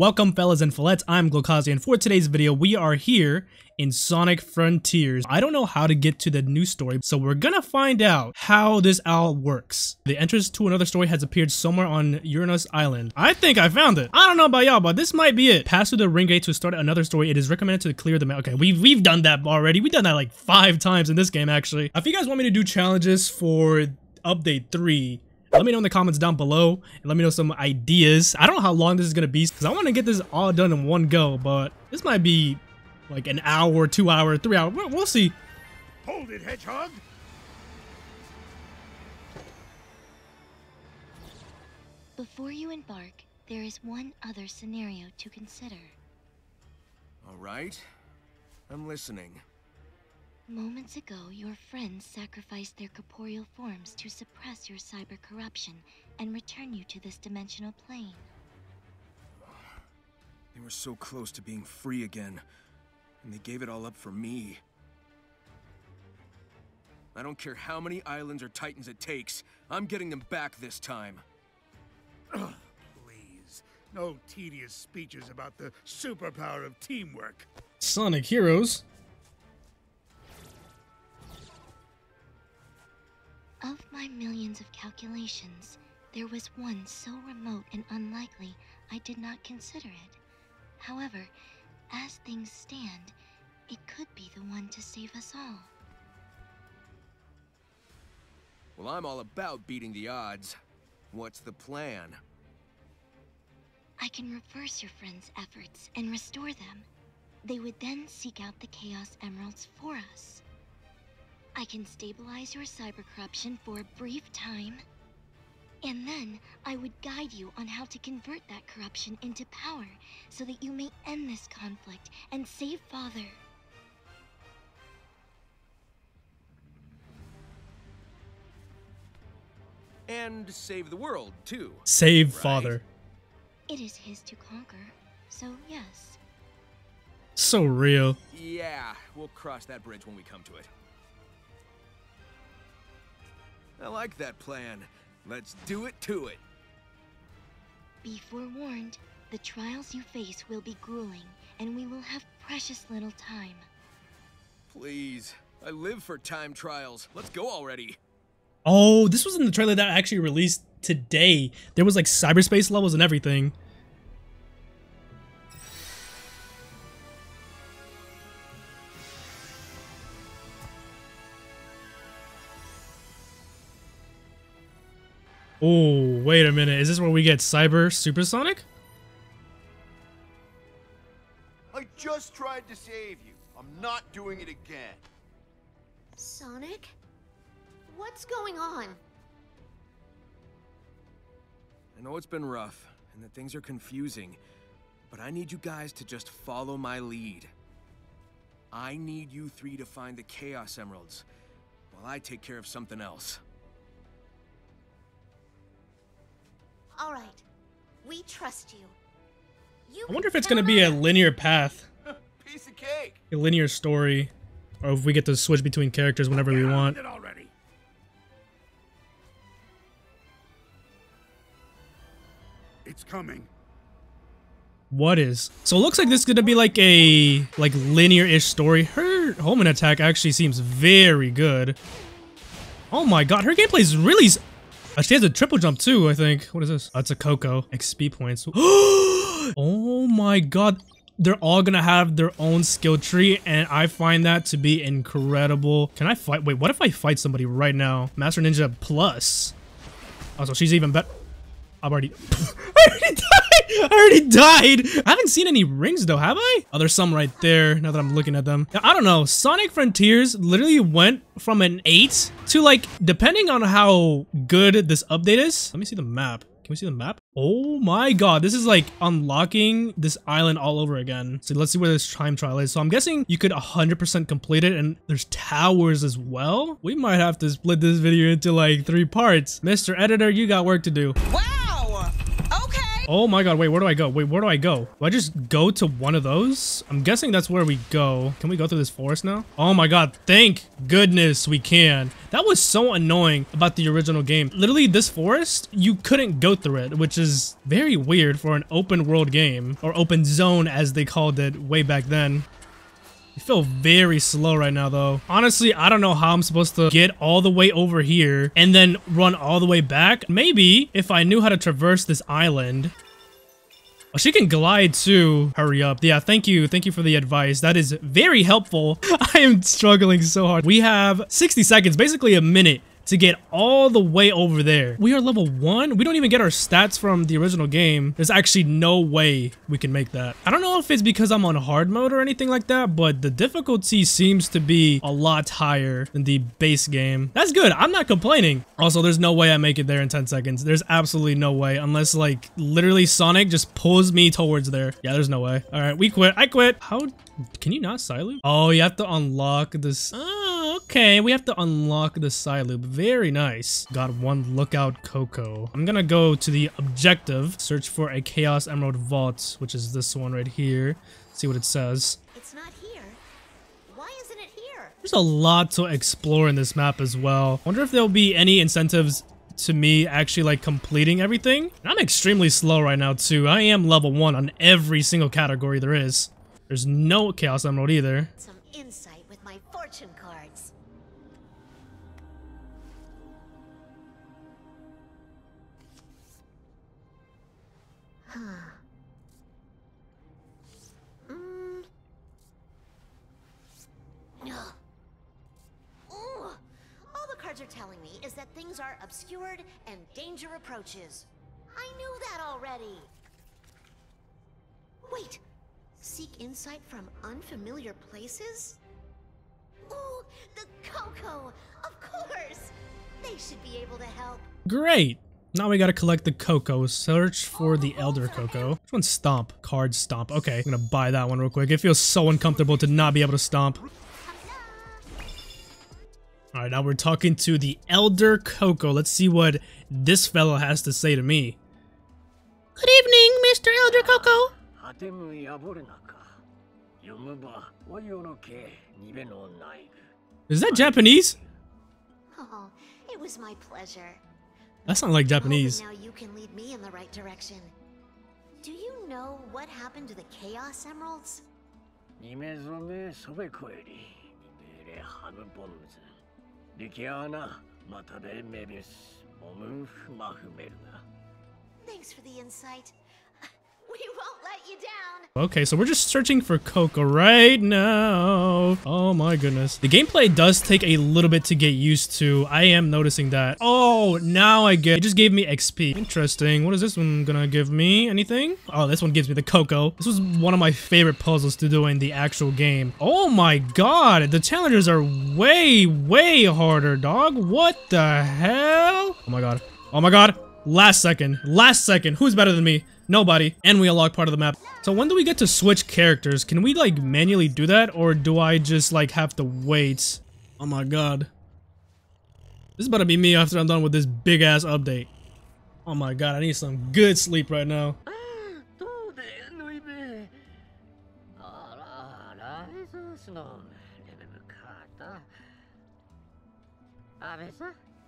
Welcome fellas and fillettes, I'm Glokazi, and for today's video we are here in Sonic Frontiers. I don't know how to get to the new story, so we're gonna find out how this owl works. The entrance to another story has appeared somewhere on Uranus Island. I think I found it. I don't know about y'all, but this might be it. Pass through the ring gate to start another story. It is recommended to clear the map. Okay, we've done that already. We've done that like 5 times in this game, actually. If you guys want me to do challenges for update 3, let me know in the comments down below and let me know some ideas. I don't know how long this is going to be because I want to get this all done in one go, but this might be like an hour, 2 hour, 3 hour. We'll see. Hold it, hedgehog. Before you embark, there is one other scenario to consider. All right. I'm listening. Moments ago, your friends sacrificed their corporeal forms to suppress your cyber corruption and return you to this dimensional plane. They were so close to being free again, and they gave it all up for me. I don't care how many islands or titans it takes, I'm getting them back this time. Please, no tedious speeches about the superpower of teamwork. Sonic Heroes? Of my millions of calculations, there was one so remote and unlikely I did not consider it. However, as things stand, it could be the one to save us all. Well, I'm all about beating the odds. What's the plan? I can reverse your friend's efforts and restore them. They would then seek out the Chaos Emeralds for us. I can stabilize your cyber corruption for a brief time, and then I would guide you on how to convert that corruption into power so that you may end this conflict and save Father. And save the world, too. Save Father. It is his to conquer, so yes. So real. Yeah, we'll cross that bridge when we come to it. I like that plan. Let's do it to it. Be forewarned, the trials you face will be grueling, and we will have precious little time. Please, I live for time trials. Let's go already. Oh, this was in the trailer that I actually released today. There was like cyberspace levels and everything. Oh, wait a minute. Is this where we get Cyber Super Sonic? I just tried to save you. I'm not doing it again. Sonic? What's going on? I know it's been rough and that things are confusing, but I need you guys to just follow my lead. I need you 3 to find the Chaos Emeralds while I take care of something else. All right, we trust you. I wonder if it's gonna be a linear path, piece of cake, a linear story, or if we get to switch between characters whenever we want. It's coming. What is? So it looks like this is gonna be like a linear-ish story. Her home and attack actually seems very good. Oh my god, her gameplay is really. She has a triple jump too, I think. What is this? That's a Koco. XP points. Oh my god. They're all gonna have their own skill tree, and I find that to be incredible. Can I fight? Wait, what if I fight somebody right now? Master Ninja Plus. Oh, so she's even better. I've already... I already died! I haven't seen any rings though, have I? Oh, there's some right there now that I'm looking at them. I don't know. Sonic Frontiers literally went from an 8 to like, depending on how good this update is. Let me see the map. Can we see the map? Oh my god, this is like unlocking this island all over again. So let's see where this time trial is. So I'm guessing you could 100% complete it, and there's towers as well. We might have to split this video into like 3 parts. Mr. Editor, you got work to do. Wow! Oh my god, wait, where do I go? Wait, where do I go? Do I just go to one of those? I'm guessing that's where we go. Can we go through this forest now? Oh my god, thank goodness we can. That was so annoying about the original game. Literally, this forest, you couldn't go through it, which is very weird for an open world game, or open zone as they called it way back then. I feel very slow right now, though. Honestly, I don't know how I'm supposed to get all the way over here and then run all the way back. Maybe if I knew how to traverse this island. Oh, she can glide too. Hurry up. Yeah, thank you. Thank you for the advice. That is very helpful. I am struggling so hard. We have 60 seconds, basically a minute, to get all the way over there. We are level 1. We don't even get our stats from the original game. There's actually no way we can make that. I don't know if it's because I'm on hard mode or anything like that, but the difficulty seems to be a lot higher than the base game. That's good. I'm not complaining. Also, there's no way I make it there in 10 seconds. There's absolutely no way, unless like literally Sonic just pulls me towards there. Yeah, there's no way. All right, we quit. I quit. How can you not silent? Oh, you have to unlock this. Okay, we have to unlock the side loop. Very nice. Got one lookout Koco. I'm gonna go to the objective, search for a Chaos Emerald vault, which is this one right here. See what it says. It's not here. Why isn't it here? There's a lot to explore in this map as well. I wonder if there'll be any incentives to me actually like completing everything. And I'm extremely slow right now too. I am level 1 on every single category there is. There's no Chaos Emerald either. Some insight with my fortune cards. No. Ooh. All the cards are telling me is that things are obscured and danger approaches. I knew that already. Wait. Seek insight from unfamiliar places? Ooh, the Koco! Of course! They should be able to help. Great! Now we gotta collect the Koco. Search for the Elder Koco. Which one's Stomp? Card Stomp. Okay, I'm gonna buy that one real quick. It feels so uncomfortable to not be able to stomp. Alright, now we're talking to the Elder Koco. Let's see what this fellow has to say to me. Good evening, Mr. Elder Koco. Is that Japanese? Oh, it was my pleasure. That's not like Japanese. Now you can lead me in the right direction. Do you know what happened to the Chaos Emeralds? Thanks for the insight. We won't let you down. Okay, so we're just searching for Koco right now. Oh my goodness. The gameplay does take a little bit to get used to. I am noticing that. Oh, now I get it. It just gave me XP. Interesting. What is this one gonna give me? Anything? Oh, this one gives me the Koco. This was one of my favorite puzzles to do in the actual game. Oh my god. The challenges are way, way harder, dog. What the hell? Oh my god. Oh my god. Last second. Last second. Who's better than me? Nobody. And we unlock part of the map. So when do we get to switch characters? Can we like manually do that, or do I just like have to wait? Oh my god. This is about to be me after I'm done with this big ass update. Oh my god, I need some good sleep right now.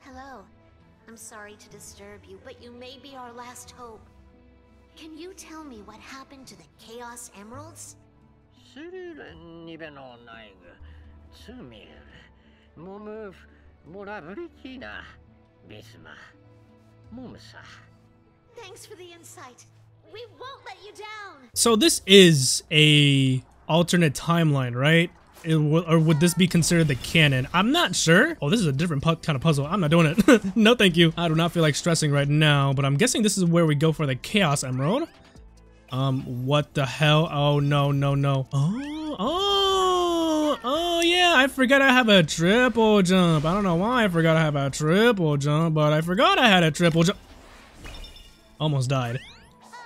Hello. I'm sorry to disturb you, but you may be our last hope. Can you tell me what happened to the Chaos Emeralds? Thanks for the insight. We won't let you down. So this is an alternate timeline, right? Or would this be considered the canon? I'm not sure. Oh, this is a different kind of puzzle. I'm not doing it. No, thank you. I do not feel like stressing right now, but I'm guessing this is where we go for the Chaos Emerald. What the hell? Oh, no, no, no. Oh, yeah. I forgot I have a triple jump. I don't know why I forgot I have a triple jump, but I forgot I had a triple jump. Almost died.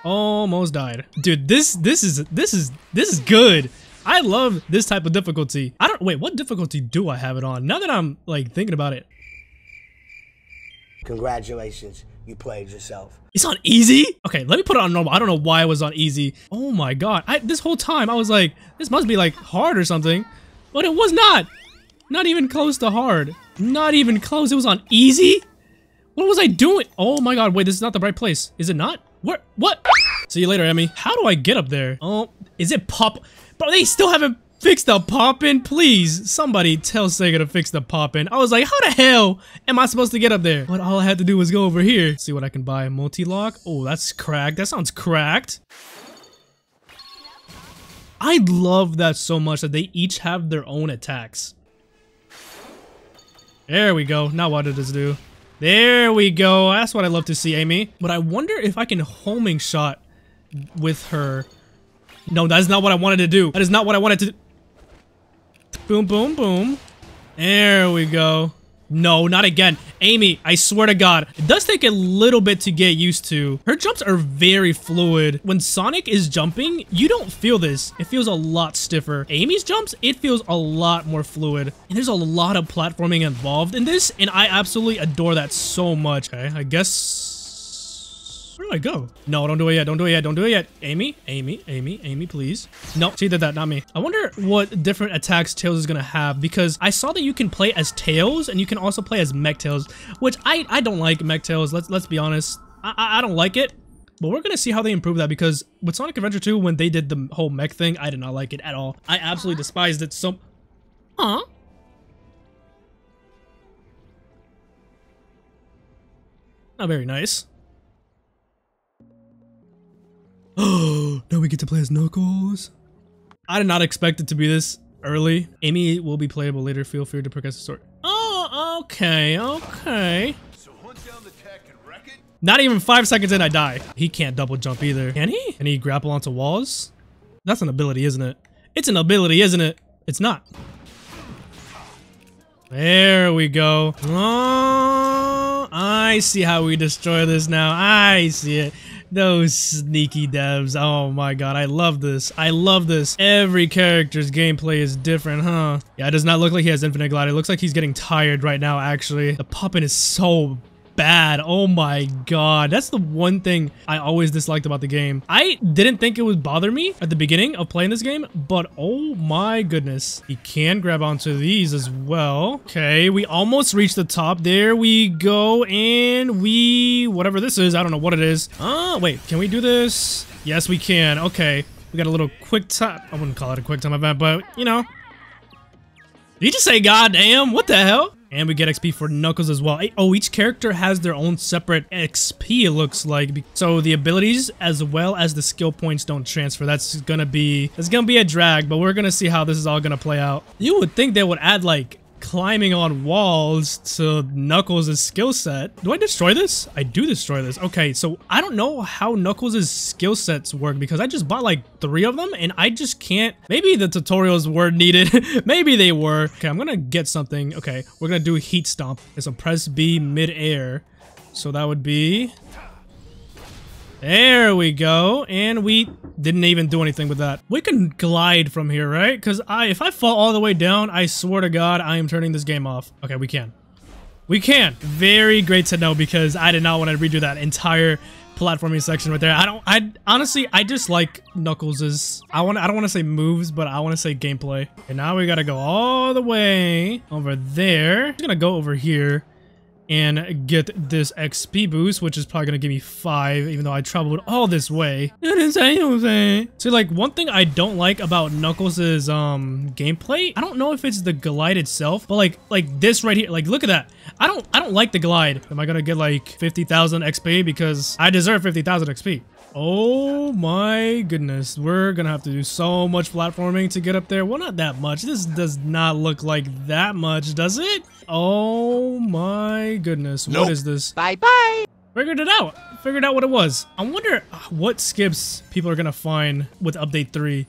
Almost died. Dude, this is good. I love this type of difficulty. I don't- wait, what difficulty do I have it on? Now that I'm, like, thinking about it. Congratulations. you played yourself. It's on easy? Okay, let me put it on normal. I don't know why it was on easy. Oh my god. This whole time I was like, this must be like hard or something. But it was not. Not even close to hard. Not even close. It was on easy? What was I doing? Oh my god, wait, this is not the right place. Is it not? Where? What? See you later, Amy. How do I get up there? Oh, is it pop? Bro, they still haven't fixed the pop-in? Please, somebody tell Sega to fix the pop-in. I was like, how the hell am I supposed to get up there? But all I had to do was go over here. See what I can buy. Multi-lock. Oh, that's cracked. That sounds cracked. I love that so much that they each have their own attacks. There we go. Now what did this do? There we go. That's what I love to see, Amy. But I wonder if I can homing shot with her. No, that's not what I wanted to do. That is not what I wanted to do. Boom, boom, boom. There we go. No, not again. Amy, I swear to God, it does take a little bit to get used to. Her jumps are very fluid. When Sonic is jumping, you don't feel this. It feels a lot stiffer. Amy's jumps, it feels a lot more fluid. And there's a lot of platforming involved in this, and I absolutely adore that so much. Okay, I guess... where do I go? No, don't do it yet. Don't do it yet. Don't do it yet. Amy, Amy, Amy, Amy, please. No, she did that, not me. I wonder what different attacks Tails is gonna have, because I saw that you can play as Tails and you can also play as Mech Tails, which I don't like Mech Tails. Let's be honest. I don't like it. But we're gonna see how they improve that, because with Sonic Adventure 2, when they did the whole mech thing, I did not like it at all. I absolutely despised it so... huh? Not very nice. Oh, now we get to play as Knuckles. I did not expect it to be this early. Amy will be playable later. Feel free to progress the story. Oh, okay, okay. So hunt down the tech and wreck it? Not even 5 seconds in, I die. He can't double jump either. Can he? Can he grapple onto walls? That's an ability, isn't it? It's an ability, isn't it? It's not. There we go. Oh, I see how we destroy this now. I see it. Those sneaky devs. Oh my god, I love this. I love this. Every character's gameplay is different, huh? Yeah, it does not look like he has infinite glide. It looks like he's getting tired right now, actually. The popping is so bad. Oh my god. That's the one thing I always disliked about the game. I didn't think it would bother me at the beginning of playing this game, but oh my goodness. He can grab onto these as well. Okay, we almost reached the top. There we go. And we... whatever this is. I don't know what it is. Oh, wait. Can we do this? Yes, we can. Okay. We got a little quick time. I wouldn't call it a quick time event, but you know. Did you just say goddamn? What the hell? And we get XP for Knuckles as well. Oh, each character has their own separate XP, it looks like. So the abilities as well as the skill points don't transfer. That's gonna be a drag, but we're gonna see how this is all gonna play out. You would think they would add like climbing on walls to Knuckles' skill set. Do I destroy this? I do destroy this. Okay, so I don't know how Knuckles' skill sets work, because I just bought like 3 of them and I just can't. Maybe the tutorials were needed. Maybe they were. Okay, I'm gonna get something. Okay, we're gonna do heat stomp. It's a press B mid-air. So that would be... there we go, and we didn't even do anything with that. We can glide from here, right? Because if I fall all the way down, I swear to God, I am turning this game off. Okay, we can. We can. Very great to know, because I did not want to redo that entire platforming section right there. I honestly just like Knuckles'. I don't want to say moves, but I want to say gameplay. And now we got to go all the way over there. I'm going to go over here and get this XP boost, which is probably gonna give me 5, even though I traveled all this way. So like, one thing I don't like about Knuckles' gameplay, I don't know if it's the glide itself, but like this right here, like look at that. I don't like the glide. Am I gonna get like 50,000 XP? Because I deserve 50,000 XP. Oh my goodness, we're gonna have to do so much platforming to get up there. Well, not that much. This does not look like that much, does it? Oh my goodness. Nope. What is this? Bye bye. Figured it out. Figured out what it was. I wonder what skips people are gonna find with update 3.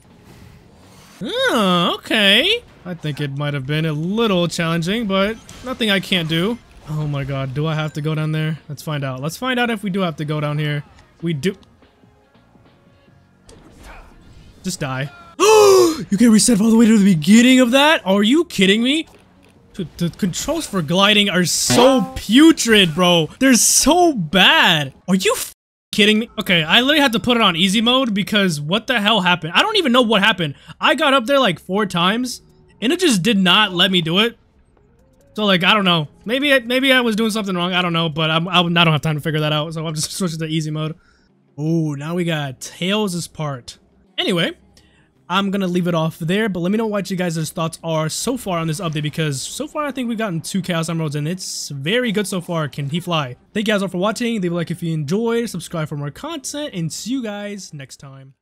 Oh, okay. I think it might have been a little challenging, but nothing I can't do. Oh my god, do I have to go down there? Let's find out. Let's find out if we do have to go down here. We do. Just die. You can reset all the way to the beginning of that? Are you kidding me? Dude, the controls for gliding are so putrid, bro. They're so bad. Are you kidding me? Okay, I literally had to put it on easy mode because what the hell happened? I don't even know what happened. I got up there like 4 times and it just did not let me do it. So like, I don't know. Maybe I was doing something wrong. I don't know, but I don't have time to figure that out. So I'm just switching to easy mode. Oh, now we got Tails' part. Anyway, I'm gonna leave it off there, but let me know what you guys' thoughts are so far on this update, because so far I think we've gotten 2 Chaos Emeralds and it's very good so far. Can he fly? Thank you guys all for watching. Leave a like if you enjoyed, subscribe for more content, and see you guys next time.